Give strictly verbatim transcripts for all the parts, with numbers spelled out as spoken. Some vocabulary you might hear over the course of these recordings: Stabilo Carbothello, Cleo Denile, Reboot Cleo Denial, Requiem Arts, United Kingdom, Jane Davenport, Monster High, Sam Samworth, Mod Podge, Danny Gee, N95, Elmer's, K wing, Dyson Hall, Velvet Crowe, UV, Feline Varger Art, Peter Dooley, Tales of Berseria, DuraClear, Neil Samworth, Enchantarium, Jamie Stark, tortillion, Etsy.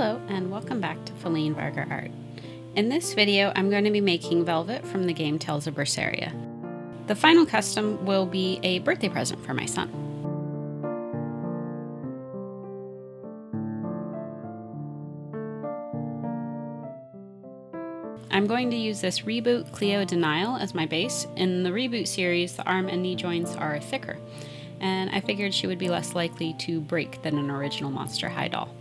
Hello and welcome back to Feline Varger Art. In this video I'm going to be making velvet from the game Tales of Berseria. The final custom will be a birthday present for my son. I'm going to use this Reboot Cleo Denial as my base. In the Reboot series, the arm and knee joints are thicker, and I figured she would be less likely to break than an original Monster High doll.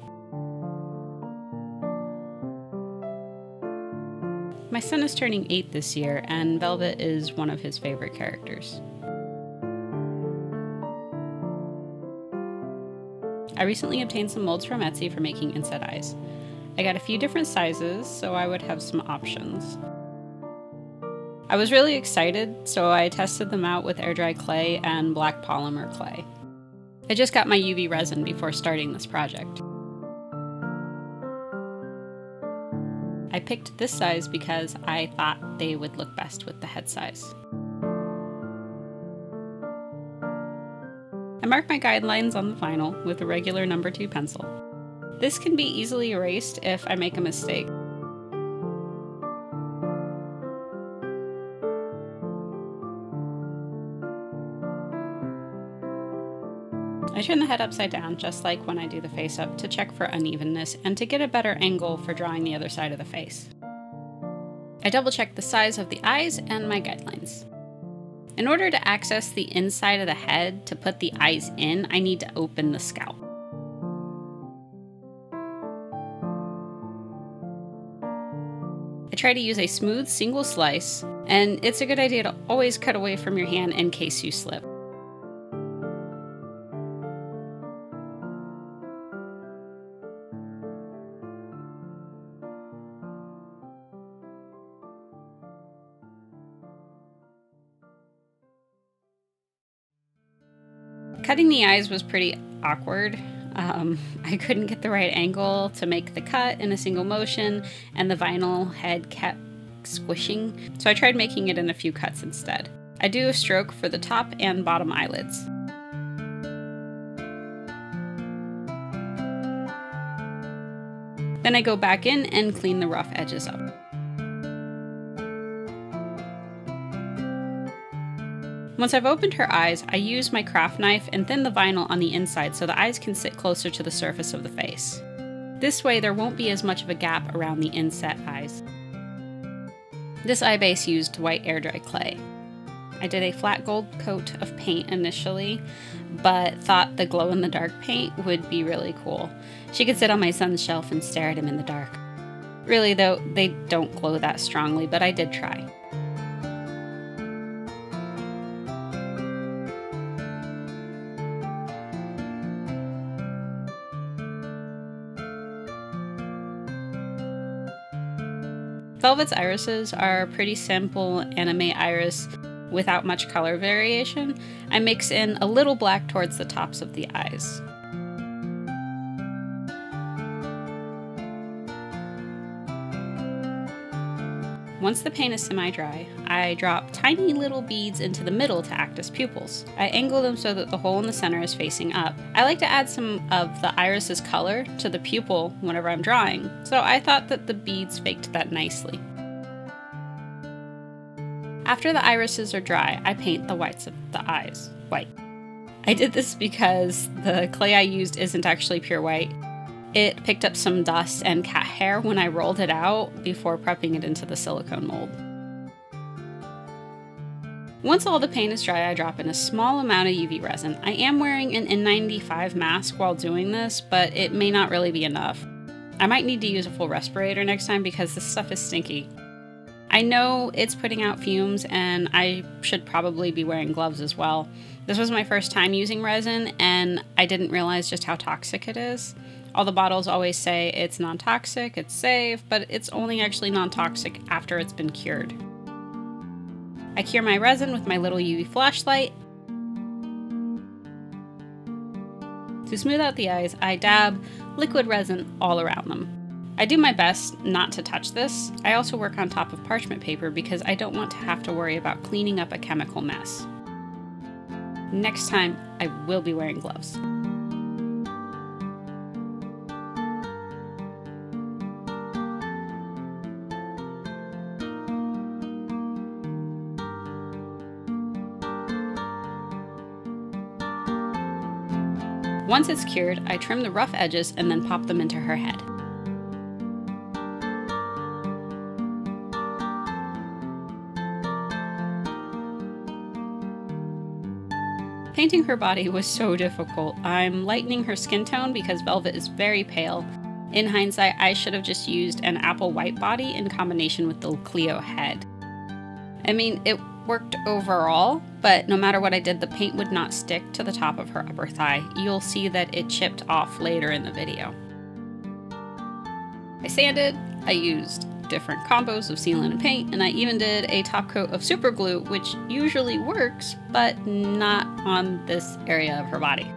My son is turning eight this year, and Velvet is one of his favorite characters. I recently obtained some molds from Etsy for making inset eyes. I got a few different sizes, so I would have some options. I was really excited, so I tested them out with air dry clay and black polymer clay. I just got my U V resin before starting this project. I picked this size because I thought they would look best with the head size. I marked my guidelines on the vinyl with a regular number two pencil. This can be easily erased if I make a mistake. I turn the head upside down, just like when I do the face up, to check for unevenness and to get a better angle for drawing the other side of the face. I double check the size of the eyes and my guidelines. In order to access the inside of the head to put the eyes in, I need to open the scalp. I try to use a smooth single slice, and it's a good idea to always cut away from your hand in case you slip. Cutting the eyes was pretty awkward. Um, I couldn't get the right angle to make the cut in a single motion, and the vinyl head kept squishing, so I tried making it in a few cuts instead. I do a stroke for the top and bottom eyelids. Then I go back in and clean the rough edges up. Once I've opened her eyes, I use my craft knife and thin the vinyl on the inside so the eyes can sit closer to the surface of the face. This way there won't be as much of a gap around the inset eyes. This eye base used white air dry clay. I did a flat gold coat of paint initially, but thought the glow in the dark paint would be really cool. She could sit on my son's shelf and stare at him in the dark. Really though, they don't glow that strongly, but I did try. Velvet's irises are a pretty simple anime iris without much color variation. I mix in a little black towards the tops of the eyes. Once the paint is semi-dry, I drop tiny little beads into the middle to act as pupils. I angle them so that the hole in the center is facing up. I like to add some of the iris's color to the pupil whenever I'm drawing, so I thought that the beads faked that nicely. After the irises are dry, I paint the whites of the eyes white. I did this because the clay I used isn't actually pure white. It picked up some dust and cat hair when I rolled it out before prepping it into the silicone mold. Once all the paint is dry, I drop in a small amount of U V resin. I am wearing an N ninety-five mask while doing this, but it may not really be enough. I might need to use a full respirator next time because this stuff is stinky. I know it's putting out fumes and I should probably be wearing gloves as well. This was my first time using resin and I didn't realize just how toxic it is. All the bottles always say it's non-toxic, it's safe, but it's only actually non-toxic after it's been cured. I cure my resin with my little U V flashlight. To smooth out the eyes, I dab liquid resin all around them. I do my best not to touch this. I also work on top of parchment paper because I don't want to have to worry about cleaning up a chemical mess. Next time, I will be wearing gloves. Once it's cured, I trim the rough edges and then pop them into her head. Painting her body was so difficult. I'm lightening her skin tone because Velvet is very pale. In hindsight, I should have just used an apple white body in combination with the Cleo head. I mean, it worked overall, but no matter what I did, the paint would not stick to the top of her upper thigh. You'll see that it chipped off later in the video. I sanded, I used different combos of sealant and paint, and I even did a top coat of super glue, which usually works, but not on this area of her body.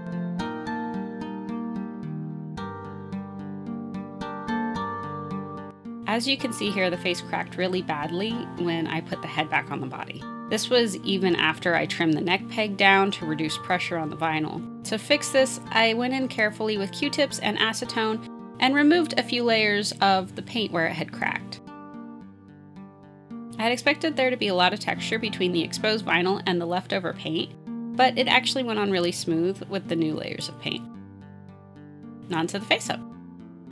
As you can see here, the face cracked really badly when I put the head back on the body. This was even after I trimmed the neck peg down to reduce pressure on the vinyl. To fix this, I went in carefully with Q-tips and acetone and removed a few layers of the paint where it had cracked. I had expected there to be a lot of texture between the exposed vinyl and the leftover paint, but it actually went on really smooth with the new layers of paint. And on to the face-up.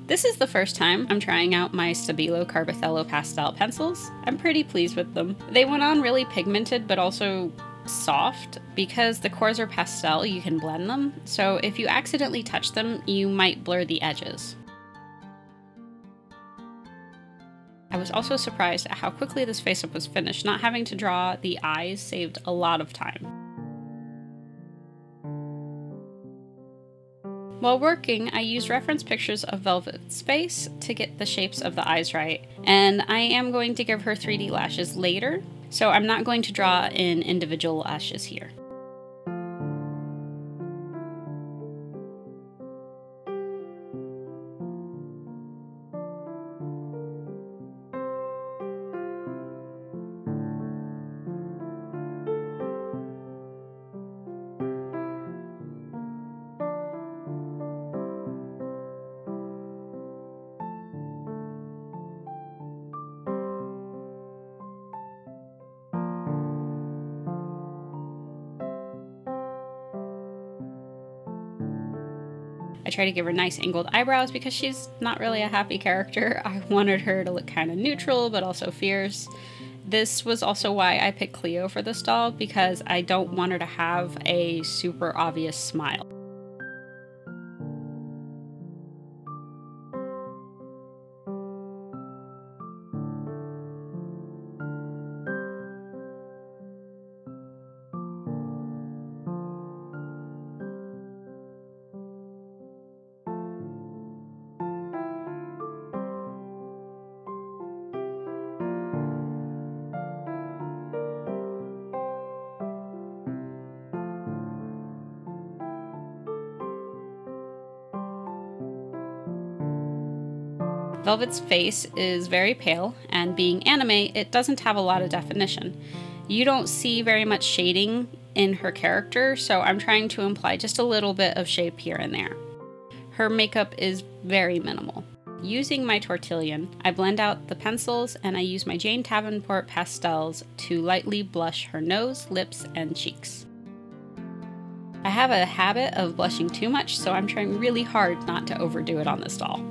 This is the first time I'm trying out my Stabilo Carbothello pastel pencils. I'm pretty pleased with them. They went on really pigmented but also soft. Because the cores are pastel, you can blend them, so if you accidentally touch them, you might blur the edges. I was also surprised at how quickly this face-up was finished. Not having to draw the eyes saved a lot of time. While working, I used reference pictures of Velvet's face to get the shapes of the eyes right, and I am going to give her three D lashes later, so I'm not going to draw in individual lashes here. I tried to give her nice angled eyebrows because she's not really a happy character. I wanted her to look kind of neutral, but also fierce. This was also why I picked Cleo for this doll, because I don't want her to have a super obvious smile. Velvet's face is very pale, and being anime, it doesn't have a lot of definition. You don't see very much shading in her character, so I'm trying to imply just a little bit of shape here and there. Her makeup is very minimal. Using my tortillion, I blend out the pencils and I use my Jane Davenport pastels to lightly blush her nose, lips, and cheeks. I have a habit of blushing too much, so I'm trying really hard not to overdo it on this doll.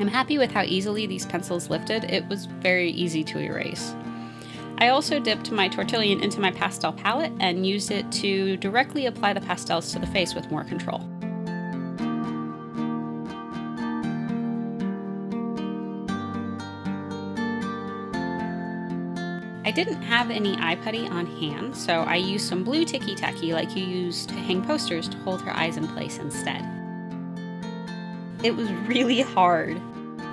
I'm happy with how easily these pencils lifted. It was very easy to erase. I also dipped my tortillion into my pastel palette and used it to directly apply the pastels to the face with more control. I didn't have any eye putty on hand, so I used some blue ticky tacky like you use to hang posters to hold her eyes in place instead. It was really hard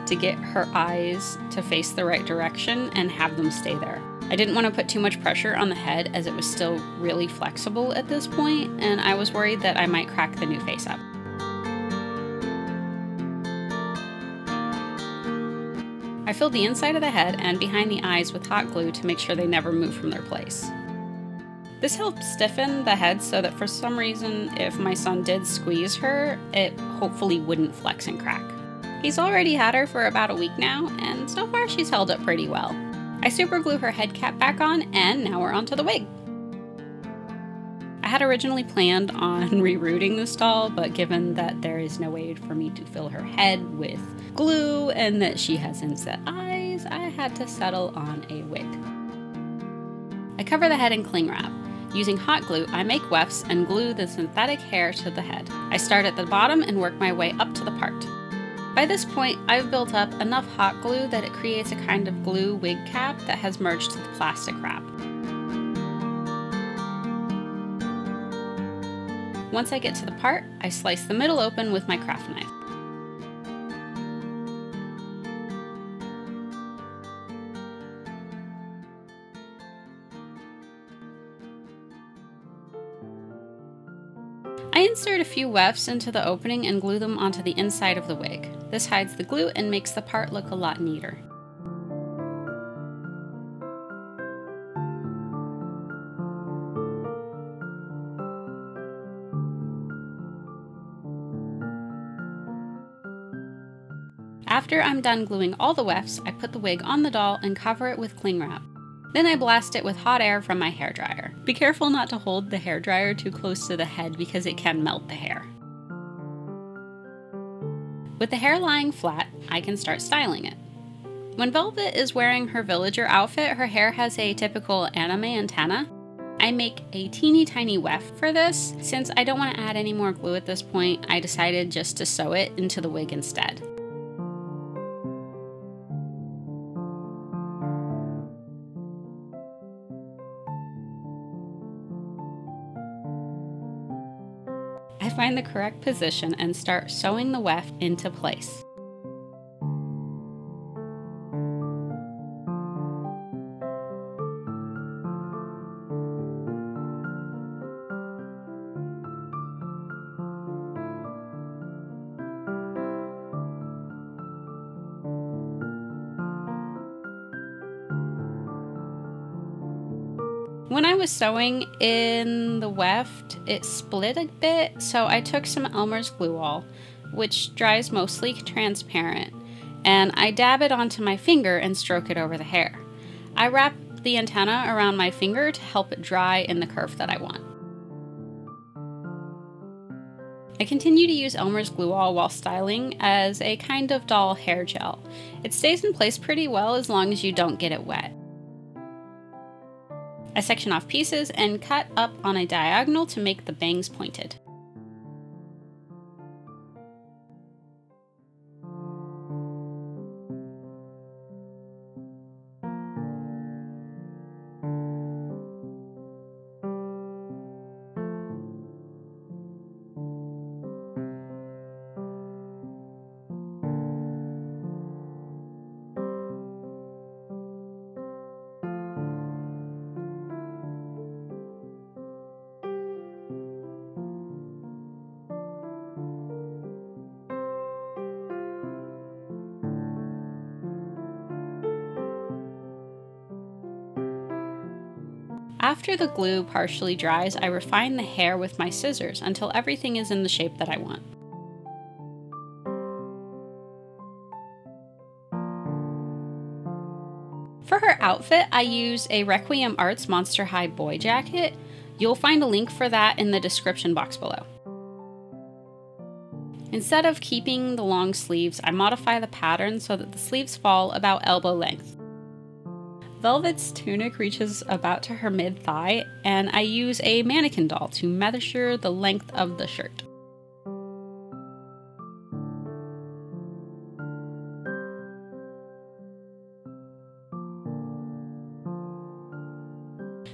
to get her eyes to face the right direction and have them stay there. I didn't want to put too much pressure on the head as it was still really flexible at this point, and I was worried that I might crack the new face up. I filled the inside of the head and behind the eyes with hot glue to make sure they never move from their place. This helped stiffen the head so that for some reason, if my son did squeeze her, it hopefully wouldn't flex and crack. He's already had her for about a week now, and so far she's held up pretty well. I super glue her head cap back on, and now we're onto the wig. I had originally planned on rerouting this doll, but given that there is no way for me to fill her head with glue and that she has inset eyes, I had to settle on a wig. I cover the head in cling wrap. Using hot glue, I make wefts and glue the synthetic hair to the head. I start at the bottom and work my way up to the part. By this point, I've built up enough hot glue that it creates a kind of glue wig cap that has merged to the plastic wrap. Once I get to the part, I slice the middle open with my craft knife. I insert a few wefts into the opening and glue them onto the inside of the wig. This hides the glue and makes the part look a lot neater. After I'm done gluing all the wefts, I put the wig on the doll and cover it with cling wrap. Then I blast it with hot air from my hairdryer. Be careful not to hold the hairdryer too close to the head because it can melt the hair. With the hair lying flat, I can start styling it. When Velvet is wearing her villager outfit, her hair has a typical anime antenna. I make a teeny tiny weft for this. Since I don't want to add any more glue at this point, I decided just to sew it into the wig instead. I find the correct position and start sewing the weft into place. When I was sewing in the weft, it split a bit, so I took some Elmer's glue all, which dries mostly transparent, and I dab it onto my finger and stroke it over the hair. I wrap the antenna around my finger to help it dry in the curve that I want. I continue to use Elmer's glue all while styling as a kind of doll hair gel. It stays in place pretty well as long as you don't get it wet. I section off pieces and cut up on a diagonal to make the bangs pointed. After the glue partially dries, I refine the hair with my scissors until everything is in the shape that I want. For her outfit, I use a Requiem Arts Monster High boy jacket. You'll find a link for that in the description box below. Instead of keeping the long sleeves, I modify the pattern so that the sleeves fall about elbow length. Velvet's tunic reaches about to her mid-thigh, and I use a mannequin doll to measure the length of the shirt.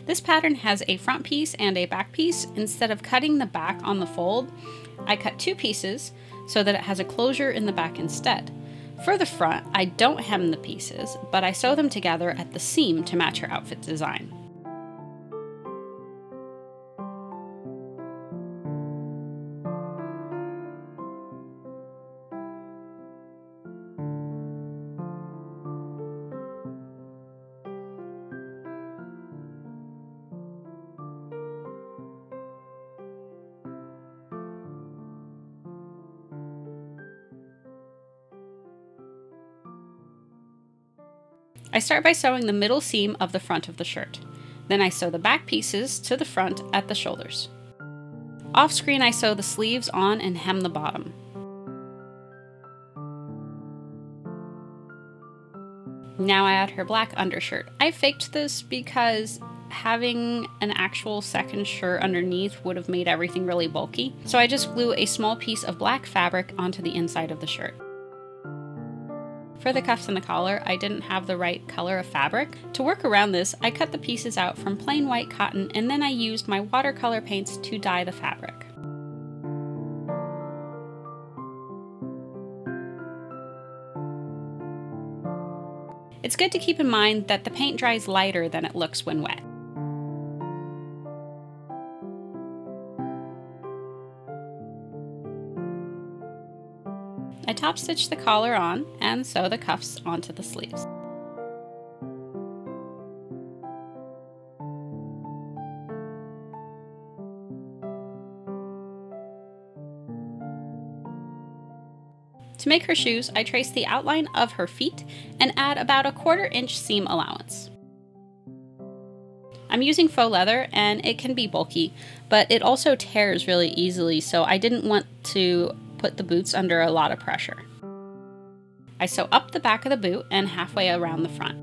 This pattern has a front piece and a back piece. Instead of cutting the back on the fold, I cut two pieces so that it has a closure in the back instead. For the front, I don't hem the pieces, but I sew them together at the seam to match her outfit design. I start by sewing the middle seam of the front of the shirt. Then I sew the back pieces to the front at the shoulders. Off screen, I sew the sleeves on and hem the bottom. Now I add her black undershirt. I faked this because having an actual second shirt underneath would have made everything really bulky, so I just glue a small piece of black fabric onto the inside of the shirt. For the cuffs and the collar, I didn't have the right color of fabric. To work around this, I cut the pieces out from plain white cotton, and then I used my watercolor paints to dye the fabric. It's good to keep in mind that the paint dries lighter than it looks when wet. I top stitch the collar on and sew the cuffs onto the sleeves. To make her shoes, I trace the outline of her feet and add about a quarter inch seam allowance. I'm using faux leather and it can be bulky, but it also tears really easily, so I didn't want to put the boots under a lot of pressure. I sew up the back of the boot and halfway around the front.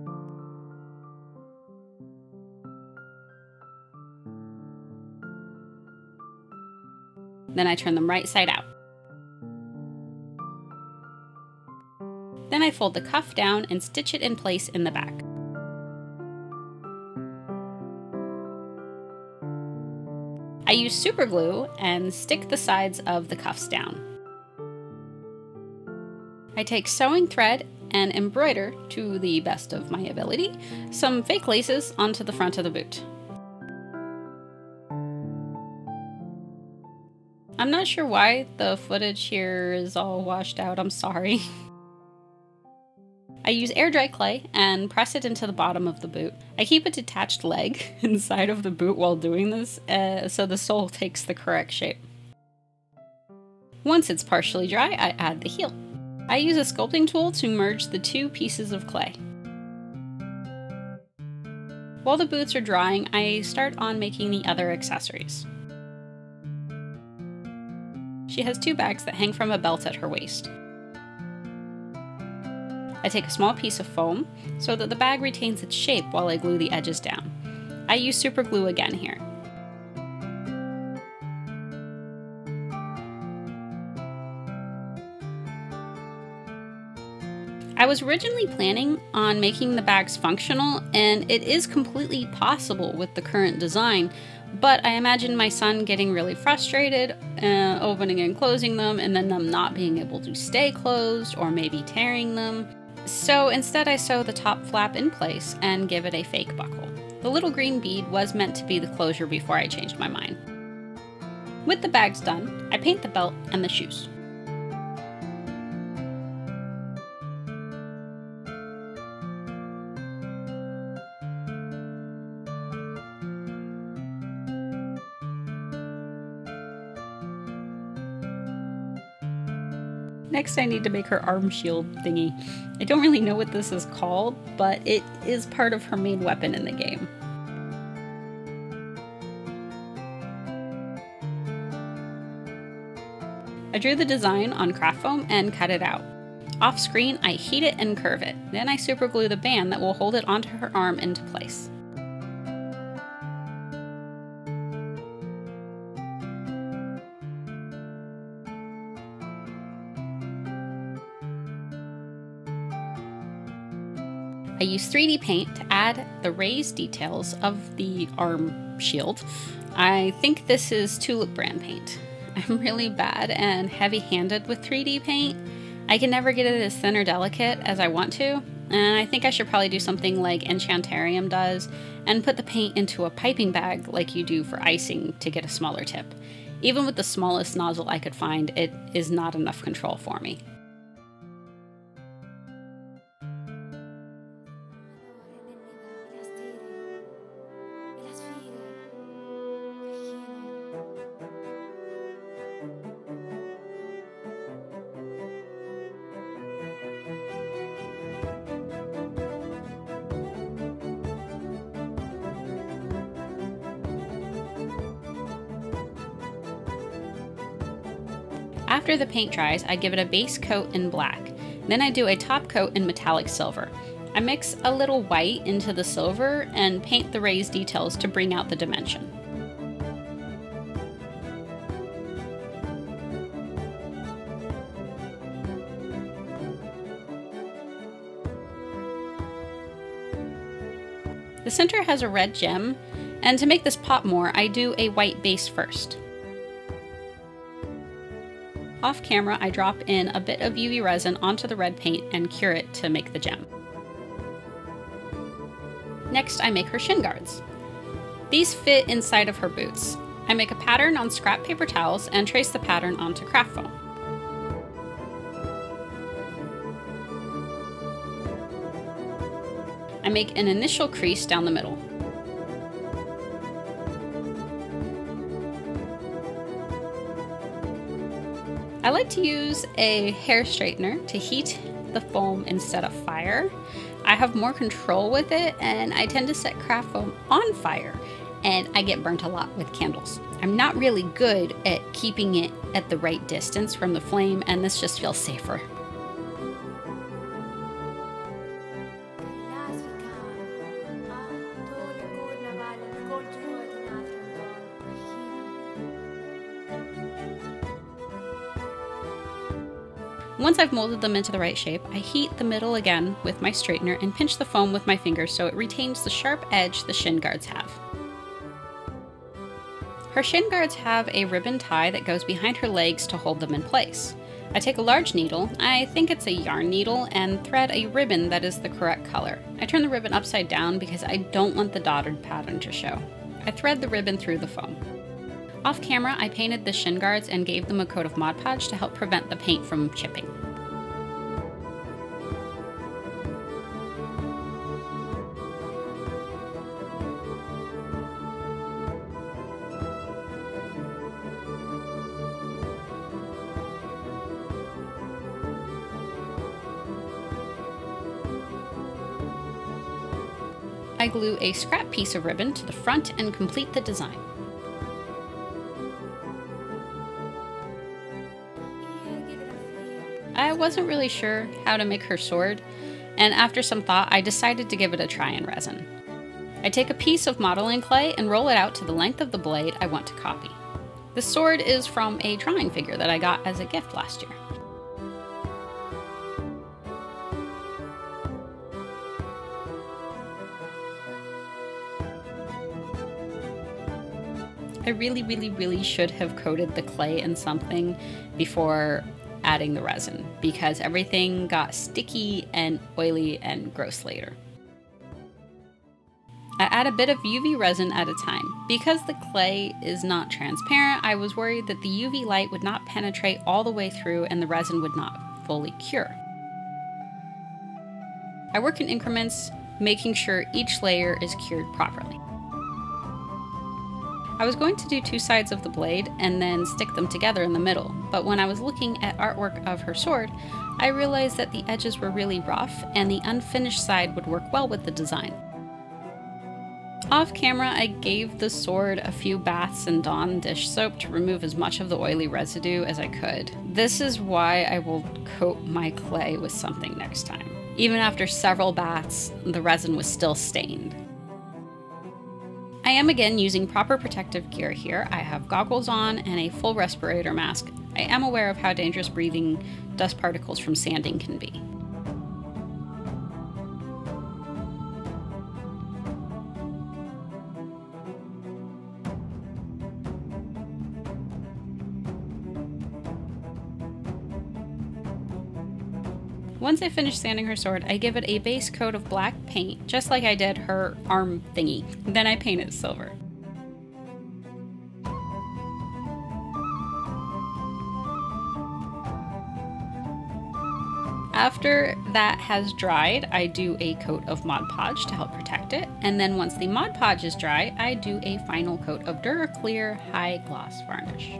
Then I turn them right side out. Then I fold the cuff down and stitch it in place in the back. I use super glue and stick the sides of the cuffs down. I take sewing thread and embroider, to the best of my ability, some fake laces onto the front of the boot. I'm not sure why the footage here is all washed out, I'm sorry. I use air dry clay and press it into the bottom of the boot. I keep a detached leg inside of the boot while doing this, uh, so the sole takes the correct shape. Once it's partially dry, I add the heel. I use a sculpting tool to merge the two pieces of clay. While the boots are drying, I start on making the other accessories. She has two bags that hang from a belt at her waist. I take a small piece of foam so that the bag retains its shape while I glue the edges down. I use super glue again here. I was originally planning on making the bags functional, and it is completely possible with the current design, but I imagine my son getting really frustrated uh, opening and closing them and then them not being able to stay closed or maybe tearing them. So instead I sew the top flap in place and give it a fake buckle. The little green bead was meant to be the closure before I changed my mind. With the bags done, I paint the belt and the shoes. Next, I need to make her arm shield thingy. I don't really know what this is called, but it is part of her main weapon in the game. I drew the design on craft foam and cut it out. Off screen, I heat it and curve it. Then I super glue the band that will hold it onto her arm into place. I use three D paint to add the raised details of the arm shield. I think this is Tulip brand paint. I'm really bad and heavy-handed with three D paint. I can never get it as thin or delicate as I want to, and I think I should probably do something like Enchantarium does and put the paint into a piping bag like you do for icing to get a smaller tip. Even with the smallest nozzle I could find, it is not enough control for me. After the paint dries, I give it a base coat in black. Then I do a top coat in metallic silver. I mix a little white into the silver and paint the raised details to bring out the dimension. The center has a red gem, and to make this pop more, I do a white base first. Off camera, I drop in a bit of U V resin onto the red paint and cure it to make the gem. Next, I make her shin guards. These fit inside of her boots. I make a pattern on scrap paper towels and trace the pattern onto craft foam. I make an initial crease down the middle. I like to use a hair straightener to heat the foam instead of fire. I have more control with it, and I tend to set craft foam on fire, and I get burnt a lot with candles. I'm not really good at keeping it at the right distance from the flame, and this just feels safer. Once I've molded them into the right shape, I heat the middle again with my straightener and pinch the foam with my fingers so it retains the sharp edge the shin guards have. Her shin guards have a ribbon tie that goes behind her legs to hold them in place. I take a large needle, I think it's a yarn needle, and thread a ribbon that is the correct color. I turn the ribbon upside down because I don't want the dotted pattern to show. I thread the ribbon through the foam. Off camera, I painted the shin guards and gave them a coat of Mod Podge to help prevent the paint from chipping. I glue a scrap piece of ribbon to the front and complete the design. I wasn't really sure how to make her sword, and after some thought, I decided to give it a try in resin. I take a piece of modeling clay and roll it out to the length of the blade I want to copy. The sword is from a drawing figure that I got as a gift last year. I really, really, really should have coated the clay in something before adding the resin, because everything got sticky and oily and gross later. I add a bit of U V resin at a time. Because the clay is not transparent, I was worried that the U V light would not penetrate all the way through and the resin would not fully cure. I work in increments, making sure each layer is cured properly. I was going to do two sides of the blade and then stick them together in the middle, but when I was looking at artwork of her sword, I realized that the edges were really rough and the unfinished side would work well with the design. Off camera, I gave the sword a few baths in Dawn dish soap to remove as much of the oily residue as I could. This is why I will coat my clay with something next time. Even after several baths, the resin was still stained. I am again using proper protective gear here. I have goggles on and a full respirator mask. I am aware of how dangerous breathing dust particles from sanding can be. Once I finish sanding her sword, I give it a base coat of black paint, just like I did her arm thingy. Then I paint it silver. After that has dried, I do a coat of Mod Podge to help protect it. And then once the Mod Podge is dry, I do a final coat of DuraClear High Gloss Varnish.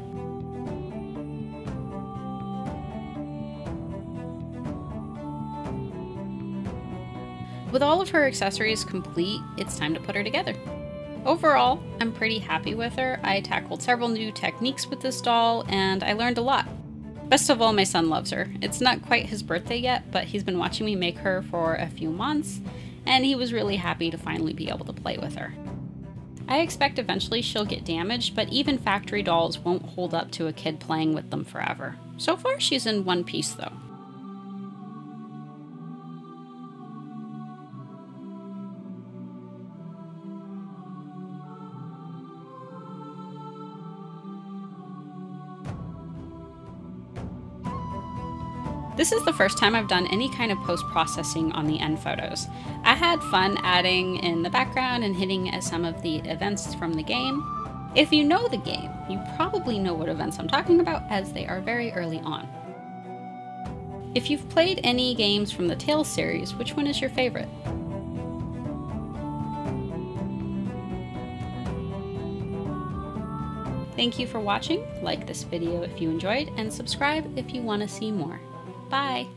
With all of her accessories complete, it's time to put her together. Overall, I'm pretty happy with her. I tackled several new techniques with this doll, and I learned a lot. Best of all, my son loves her. It's not quite his birthday yet, but he's been watching me make her for a few months, and he was really happy to finally be able to play with her. I expect eventually she'll get damaged, but even factory dolls won't hold up to a kid playing with them forever. So far, she's in one piece though. This is the first time I've done any kind of post-processing on the end photos. I had fun adding in the background and hitting at some of the events from the game. If you know the game, you probably know what events I'm talking about, as they are very early on. If you've played any games from the Tales series, which one is your favorite? Thank you for watching. Like this video if you enjoyed, and subscribe if you want to see more. Bye.